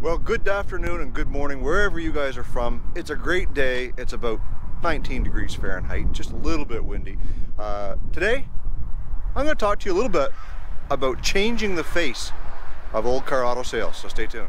Well, good afternoon and good morning, wherever you guys are from. It's a great day. It's about 19 degrees Fahrenheit, just a little bit windy. Today, I'm going to talk to you a little bit about changing the face of Olde Carr Auto Sales, so stay tuned.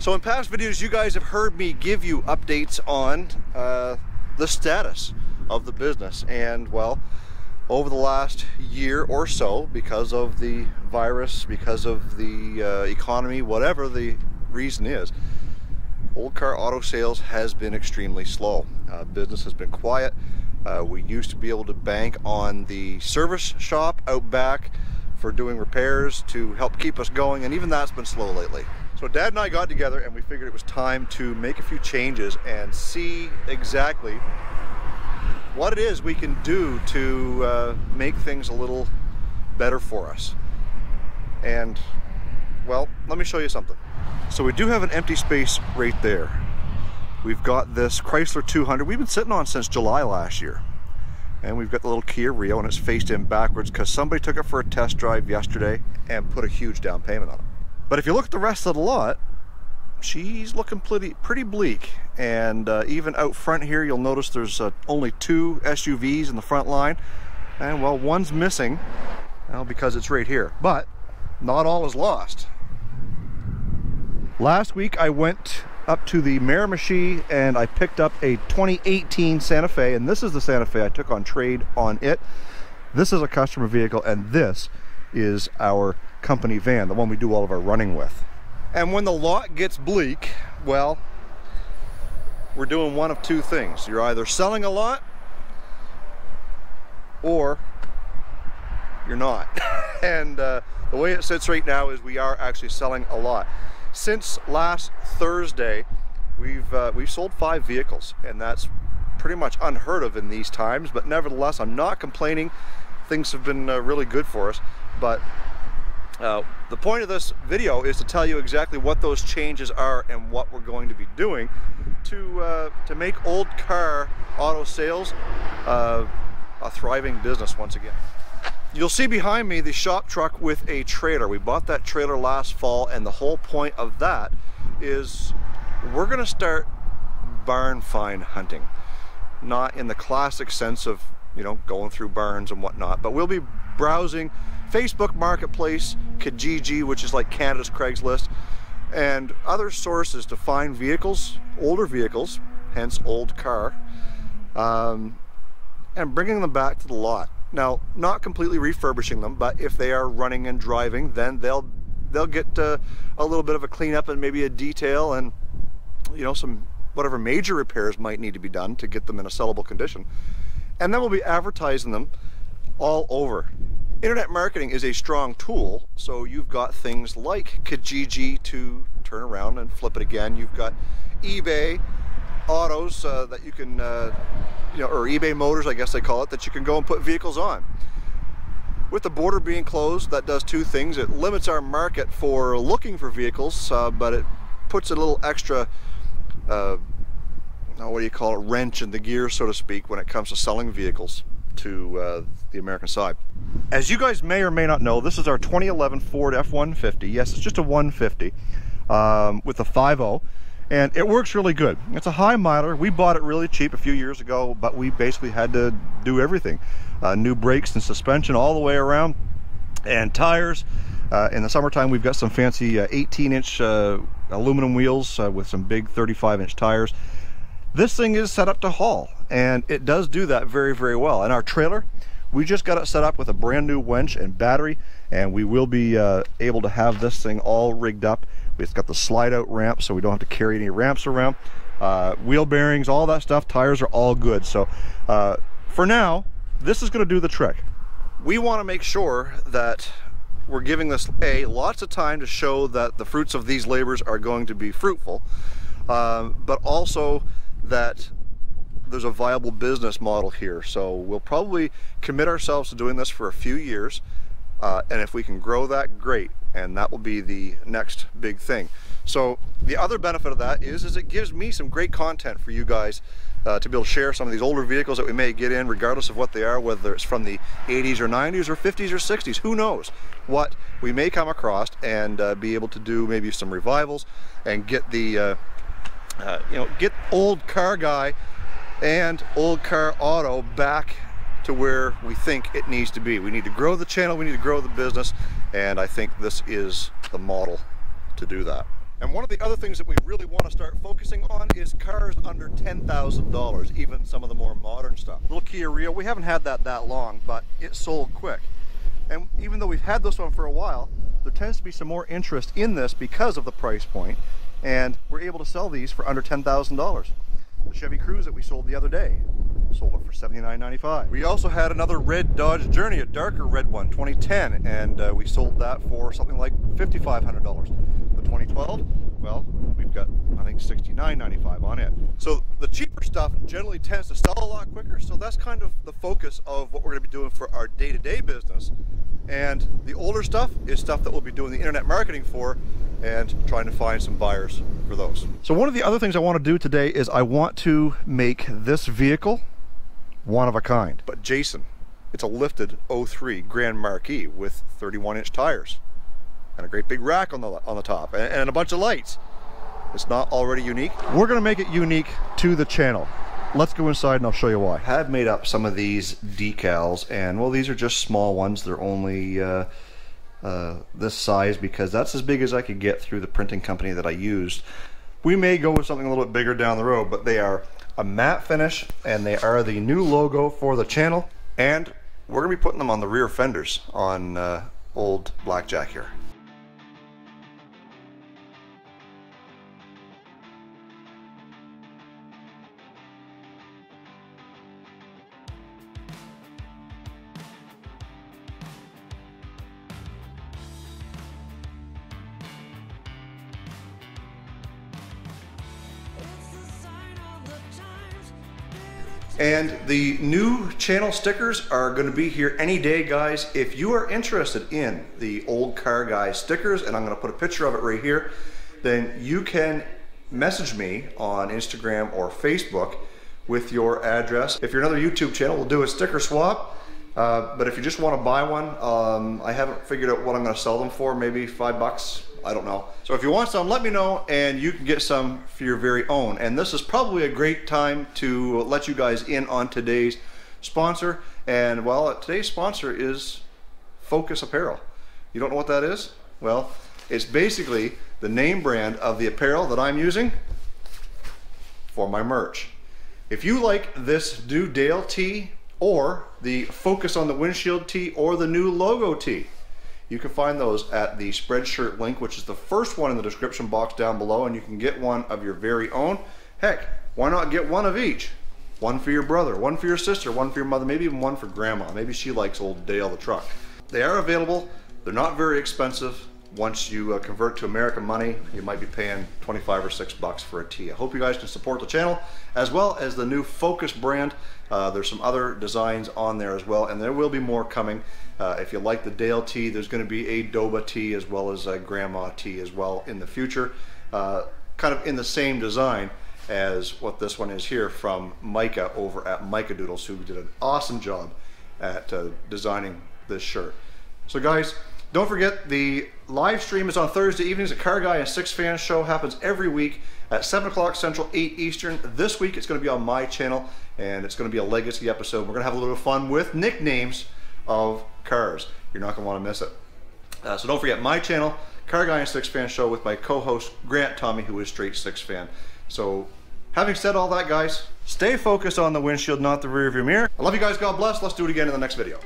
So in past videos, you guys have heard me give you updates on the status of the business. And well, over the last year or so, because of the virus, because of the economy, whatever the reason is, Olde Carr Auto Sales has been extremely slow. Business has been quiet. We used to be able to bank on the service shop out back for doing repairs to help keep us going, and even that's been slow lately. So Dad and I got together and we figured it was time to make a few changes and see exactly what it is we can do to make things a little better for us. And well, let me show you something. So we do have an empty space right there. We've got this Chrysler 200 we've been sitting on since July last year. And we've got the little Kia Rio and it's faced in backwards because somebody took it for a test drive yesterday and put a huge down payment on it. But if you look at the rest of the lot, she's looking pretty bleak. And even out front here, you'll notice there's only two SUVs in the front line. And well, one's missing, well, because it's right here. But not all is lost. Last week, I went up to the Miramichi and I picked up a 2018 Santa Fe. And this is the Santa Fe I took on trade on it. This is a customer vehicle and this is our company van, the one we do all of our running with. And when the lot gets bleak, well, we're doing one of two things. You're either selling a lot or you're not. And the way it sits right now is we are actually selling a lot. Since last Thursday, we've sold 5 vehicles, and that's pretty much unheard of in these times, but nevertheless, I'm not complaining. Things have been really good for us, but the point of this video is to tell you exactly what those changes are and what we're going to be doing to make Olde Carr Auto Sales a thriving business once again. You'll see behind me the shop truck with a trailer. We bought that trailer last fall, and the whole point of that is we're going to start barn find hunting. Not in the classic sense of, you know, going through barns and whatnot, but we'll be browsing Facebook Marketplace, Kijiji, which is like Canada's Craigslist, and other sources to find vehicles, older vehicles, hence Olde Carr, and bringing them back to the lot. Now, not completely refurbishing them, but if they are running and driving, then they'll get a little bit of a cleanup and maybe a detail, and you know, some whatever major repairs might need to be done to get them in a sellable condition. And then we'll be advertising them all over. Internet marketing is a strong tool, so you've got things like Kijiji to turn around and flip it again. You've got eBay Autos that you can, you know, or eBay Motors, I guess they call it, that you can go and put vehicles on. With the border being closed, that does two things. It limits our market for looking for vehicles, but it puts a little extra, what do you call it, wrench in the gear, so to speak, when it comes to selling vehicles to the American side. As you guys may or may not know, this is our 2011 Ford F-150. Yes, it's just a 150 with a 5.0, and it works really good. It's a high miler. We bought it really cheap a few years ago, but we basically had to do everything. New brakes and suspension all the way around, and tires. In the summertime, we've got some fancy 18-inch aluminum wheels with some big 35-inch tires. This thing is set up to haul, and it does do that very, very well. And our trailer, we just got it set up with a brand new winch and battery, and we will be able to have this thing all rigged up. It's got the slide out ramp, so we don't have to carry any ramps around. Wheel bearings, all that stuff, tires are all good. So for now, this is gonna do the trick. We wanna make sure that we're giving this lots of time to show that the fruits of these labors are going to be fruitful, but also that there's a viable business model here. So we'll probably commit ourselves to doing this for a few years, and if we can grow that, great. and that will be the next big thing. So the other benefit of that is it gives me some great content for you guys to be able to share some of these older vehicles that we may get in, regardless of what they are, whether it's from the 80s or 90s or 50s or 60s, who knows what we may come across, and be able to do maybe some revivals and get the get Olde Carr Guy and Olde Carr Auto back to where we think it needs to be. We need to grow the channel, we need to grow the business, and I think this is the model to do that. And one of the other things that we really want to start focusing on is cars under $10,000, even some of the more modern stuff. Little Kia Rio, we haven't had that long, but it sold quick. And even though we've had this one for a while, there tends to be some more interest in this because of the price point, and we're able to sell these for under $10,000. The Chevy Cruze that we sold the other day, sold it for $79.95. We also had another red Dodge Journey, a darker red one, 2010, and we sold that for something like $5,500. The 2012, well, we've got, I think, $69.95 on it. So the cheaper stuff generally tends to sell a lot quicker, so that's kind of the focus of what we're going to be doing for our day-to-day business. And the older stuff is stuff that we'll be doing the internet marketing for, and trying to find some buyers for those. So one of the other things I want to do today is I want to make this vehicle one of a kind. But Jason, it's a lifted 03 Grand Marquis with 31-inch tires and a great big rack on the top and a bunch of lights. It's not already unique. We're going to make it unique to the channel. Let's go inside and I'll show you why. I have made up some of these decals, and well, these are just small ones. They're only this size because that's as big as I could get through the printing company that I used. We may go with something a little bit bigger down the road, but they are a matte finish and they are the new logo for the channel, and we're gonna be putting them on the rear fenders on Olde Blackjack here. And the new channel stickers are going to be here any day, guys. If you are interested in the Olde Carr Guy stickers, and I'm going to put a picture of it right here, then you can message me on Instagram or Facebook with your address. If you're another YouTube channel, we'll do a sticker swap. But if you just want to buy one, I haven't figured out what I'm going to sell them for, maybe $5. I don't know. So if you want some, let me know, and you can get some for your very own. And this is probably a great time to let you guys in on today's sponsor. And well, today's sponsor is Focus Apparel. You don't know what that is? Well, it's basically the name brand of the apparel that I'm using for my merch. If you like this new Dale tee, or the Focus on the Windshield tee, or the new logo tee, you can find those at the Spreadshirt link, which is the first one in the description box down below, and you can get one of your very own. Heck, why not get one of each? One for your brother, one for your sister, one for your mother, maybe even one for grandma. Maybe she likes Olde Dale the truck. They are available. They're not very expensive. Once you convert to American money, you might be paying $25 or $6 for a tee. I hope you guys can support the channel, as well as the new Focus brand. There's some other designs on there as well, and there will be more coming. If you like the Dale tee, there's going to be a Doba tee as well as a Grandma tee as well in the future. Kind of in the same design as what this one is here from Micah over at Micah Doodles, who did an awesome job at designing this shirt. So guys, don't forget, the live stream is on Thursday evenings. The Car Guy and Six Fan Show happens every week at 7 o'clock Central, 8 Eastern. This week it's going to be on my channel, and it's going to be a legacy episode. We're going to have a little fun with nicknames of cars. You're not going to want to miss it. So don't forget my channel, Car Guy and Six Fan Show, with my co-host Grant Tommy, who is straight Six Fan. So having said all that, guys, stay focused on the windshield, not the rearview mirror. I love you guys. God bless. Let's do it again in the next video.